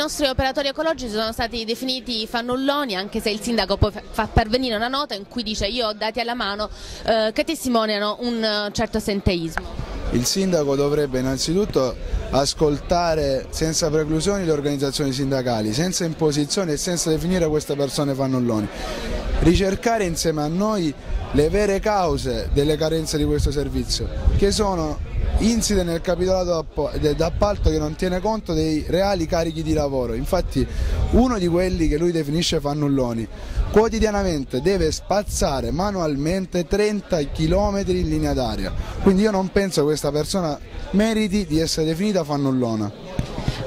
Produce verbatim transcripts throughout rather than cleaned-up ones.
nostri operatori ecologici sono stati definiti fannulloni, anche se il sindaco poi fa pervenire una nota in cui dice: io ho dati alla mano eh, che testimoniano un certo assenteismo. Il sindaco dovrebbe innanzitutto ascoltare senza preclusioni le organizzazioni sindacali, senza imposizioni e senza definire queste persone fannulloni. Ricercare insieme a noi le vere cause delle carenze di questo servizio, che sono insite nel capitolato d'appalto che non tiene conto dei reali carichi di lavoro. Infatti uno di quelli che lui definisce fannulloni quotidianamente deve spazzare manualmente trenta chilometri in linea d'aria, quindi io non penso che questa persona meriti di essere definita fannullona.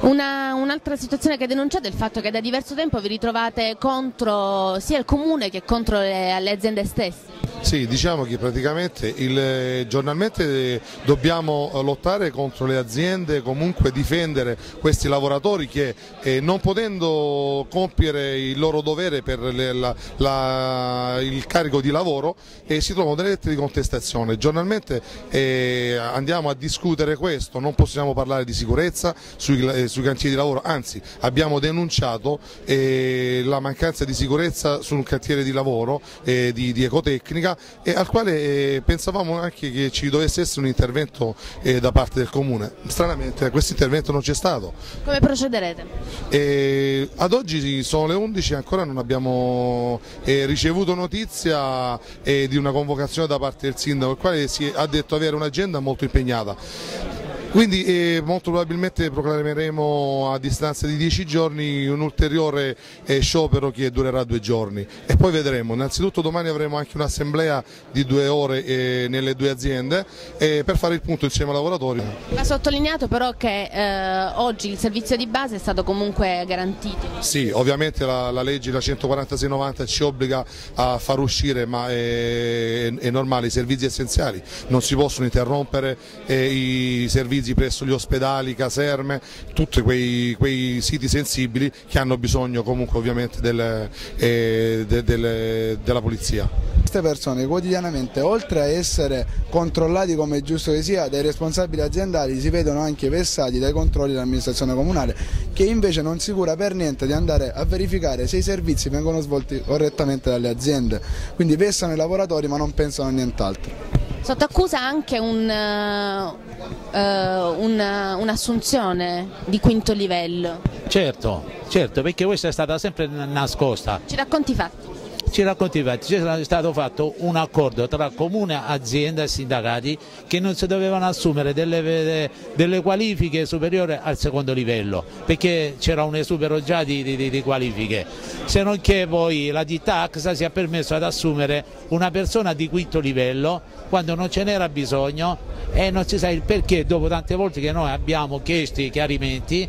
Un'altra situazione che denunciate è il fatto che da diverso tempo vi ritrovate contro sia il comune che contro le, le aziende stesse. Sì, diciamo che praticamente il, giornalmente dobbiamo lottare contro le aziende, comunque difendere questi lavoratori che eh, non potendo compiere il loro dovere per le, la, la, il carico di lavoro eh, si trovano delle lettere di contestazione. Giornalmente eh, andiamo a discutere questo, non possiamo parlare di sicurezza sui, eh, sui cantieri di lavoro, anzi abbiamo denunciato eh, la mancanza di sicurezza sul cantiere di lavoro eh, di, di Ecotecnica, e al quale pensavamo anche che ci dovesse essere un intervento da parte del Comune. Stranamente questo intervento non c'è stato. Come procederete? E ad oggi sono le undici e ancora non abbiamo ricevuto notizia di una convocazione da parte del sindaco, il quale si ha detto avere un'agenda molto impegnata. Quindi eh, molto probabilmente proclameremo a distanza di dieci giorni un ulteriore eh, sciopero che durerà due giorni e poi vedremo. Innanzitutto domani avremo anche un'assemblea di due ore eh, nelle due aziende eh, per fare il punto insieme ai lavoratori. Ha sottolineato però che eh, oggi il servizio di base è stato comunque garantito. Sì, ovviamente la, la legge la centoquarantasei novanta ci obbliga a far uscire, ma è, è, è normale, i servizi essenziali non si possono interrompere, eh, i servizi presso gli ospedali, caserme, tutti quei, quei siti sensibili che hanno bisogno comunque ovviamente del, eh, de, de, della polizia. Queste persone quotidianamente, oltre a essere controllati come è giusto che sia dai responsabili aziendali, si vedono anche vessati dai controlli dell'amministrazione comunale, che invece non si cura per niente di andare a verificare se i servizi vengono svolti correttamente dalle aziende. Quindi vessano i lavoratori ma non pensano a nient'altro. Sotto accusa anche un, uh, un, un'assunzione di quinto livello. Certo, certo, perché questa è stata sempre nascosta. Ci racconti i fatti? Ci racconti i fatti, c'è stato fatto un accordo tra comune, azienda e sindacati che non si dovevano assumere delle, delle qualifiche superiori al secondo livello, perché c'era un esubero già di, di, di qualifiche, se non che poi la DITAX si è permesso ad assumere una persona di quinto livello quando non ce n'era bisogno, e non si sa il perché. Dopo tante volte che noi abbiamo chiesto i chiarimenti,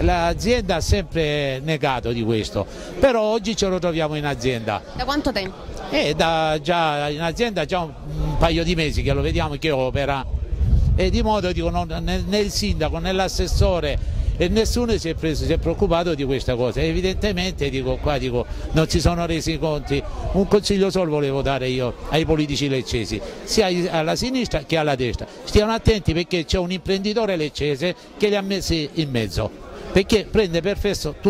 l'azienda ha sempre negato di questo, però oggi ce lo troviamo in azienda. Da quanto tempo? Eh, da già in azienda già un, un paio di mesi che lo vediamo che opera, e di modo dico, non, né, né il sindaco né l'assessore e nessuno si è, preso, si è preoccupato di questa cosa. Evidentemente dico, qua, dico, non si sono resi conti. Un consiglio solo volevo dare io ai politici leccesi, sia alla sinistra che alla destra: stiano attenti, perché c'è un imprenditore leccese che li ha messi in mezzo, perché prende per fesso tutto.